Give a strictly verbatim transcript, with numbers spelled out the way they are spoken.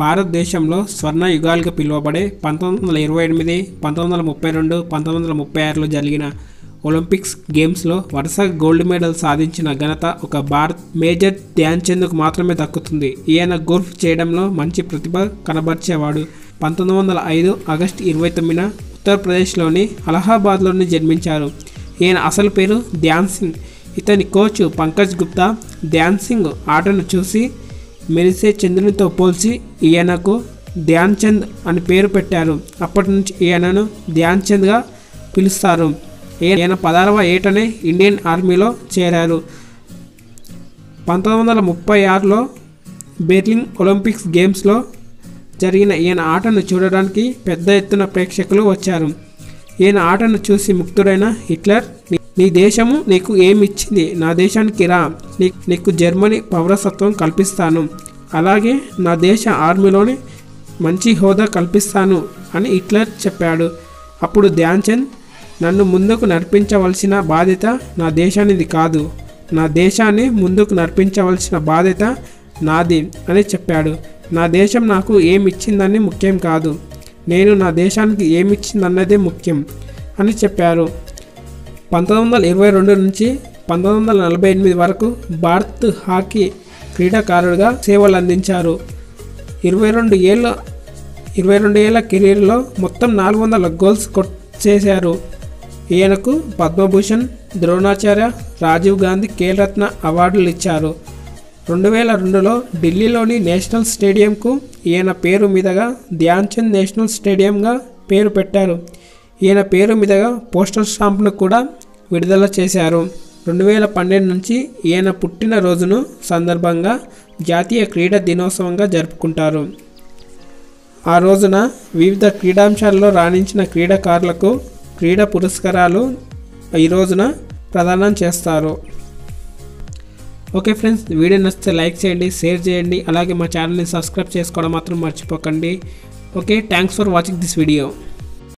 భారతదేశంలో స్వర్ణ యుగాలుగా పిలువబడే పంతొమ్మిది వందల ఇరవై ఎనిమిది పంతొమ్మిది వందల ముప్పై రెండు పంతొమ్మిది వందల ముప్పై ఆరులో జరిగిన ఒలింపిక్స్ గేమ్స్లో వరుస గోల్డ్ మెడల్ సాధించిన ఘనత ఒక భారత్ మేజర్ ధ్యాన్ చంద్కు మాత్రమే దక్కుతుంది. ఈయన గోల్ఫ్ చేయడంలో మంచి ప్రతిభ కనబర్చేవాడు. పంతొమ్మిది వందల ఐదు ఆగస్టు ఇరవై తొమ్మిదిన ఉత్తరప్రదేశ్లోని అలహాబాద్లోని జన్మించారు. ఈయన అసలు పేరు ధ్యాన్ సింగ్. ఇతని కోచ్ పంకజ్ గుప్తా ధ్యాన్ సింగ్ ఆటను చూసి మెరిసే చంద్రునితో పోల్చి ఈయనకు ధ్యాన్ చంద్ అని పేరు పెట్టారు. అప్పటి నుంచి ఈయనను ధ్యాన్ చంద్గా పిలుస్తారు. ఈయన పదహారవ ఏటనే ఇండియన్ ఆర్మీలో చేరారు. పంతొమ్మిది వందల ముప్పై ఆరులో బెర్లిన్ ఒలింపిక్స్ గేమ్స్లో జరిగిన ఈయన ఆటను చూడడానికి పెద్ద ఎత్తున ప్రేక్షకులు వచ్చారు. ఈయన ఆటను చూసి ముక్తుడైన హిట్లర్, నీ దేశము నీకు ఏమిచ్చింది, నా దేశానికి రా, నీ నీకు జర్మనీ పౌరసత్వం కల్పిస్తాను, అలాగే నా దేశ ఆర్మీలోని మంచి హోదా కల్పిస్తాను అని హిట్లర్ చెప్పాడు. అప్పుడు ధ్యాన్ చంద్, నన్ను ముందుకు నడిపించవలసిన బాధ్యత నా దేశానిది కాదు, నా దేశాన్ని ముందుకు నడిపించవలసిన బాధ్యత నాది అని చెప్పాడు. నా దేశం నాకు ఏమిచ్చిందని ముఖ్యం కాదు, నేను నా దేశానికి ఏమిచ్చిందన్నదే ముఖ్యం అని చెప్పారు. పంతొమ్మిది వందల ఇరవై రెండు నుంచి పంతొమ్మిది వందల నలభై ఎనిమిది వరకు భారత్ హాకీ క్రీడాకారుడిగా సేవలు అందించారు. ఇరవై రెండు ఏళ్ళ ఇరవై రెండు ఏళ్ళ కెరీర్లో మొత్తం నాలుగు వందల గోల్స్ కొట్ చేశారు. ఈయనకు పద్మభూషణ్, ద్రోణాచార్య, రాజీవ్ గాంధీ ఖేల్ రత్న అవార్డులు ఇచ్చారు. రెండు వేల రెండులో ఢిల్లీలోని నేషనల్ స్టేడియంకు ఈయన పేరు మీదుగా ధ్యాన్ చంద్ నేషనల్ స్టేడియంగా పేరు పెట్టారు. ఈయన పేరు మీదుగా పోస్టర్ స్టాంప్ను కూడా విడుదల చేశారు. రెండు వేల పన్నెండు నుంచి ఈయన పుట్టినరోజును సందర్భంగా జాతీయ క్రీడా దినోత్సవంగా జరుపుకుంటారు. ఆ రోజున వివిధ క్రీడాంశాల్లో రాణించిన క్రీడాకారులకు క్రీడా పురస్కారాలు ఈ రోజున ప్రదానం చేస్తారు. ఓకే ఫ్రెండ్స్, వీడియో నచ్చితే లైక్ చేయండి, షేర్ చేయండి, అలాగే మా ఛానల్ని సబ్స్క్రైబ్ చేసుకోవడం మాత్రం మర్చిపోకండి. Okay, thanks for watching this video.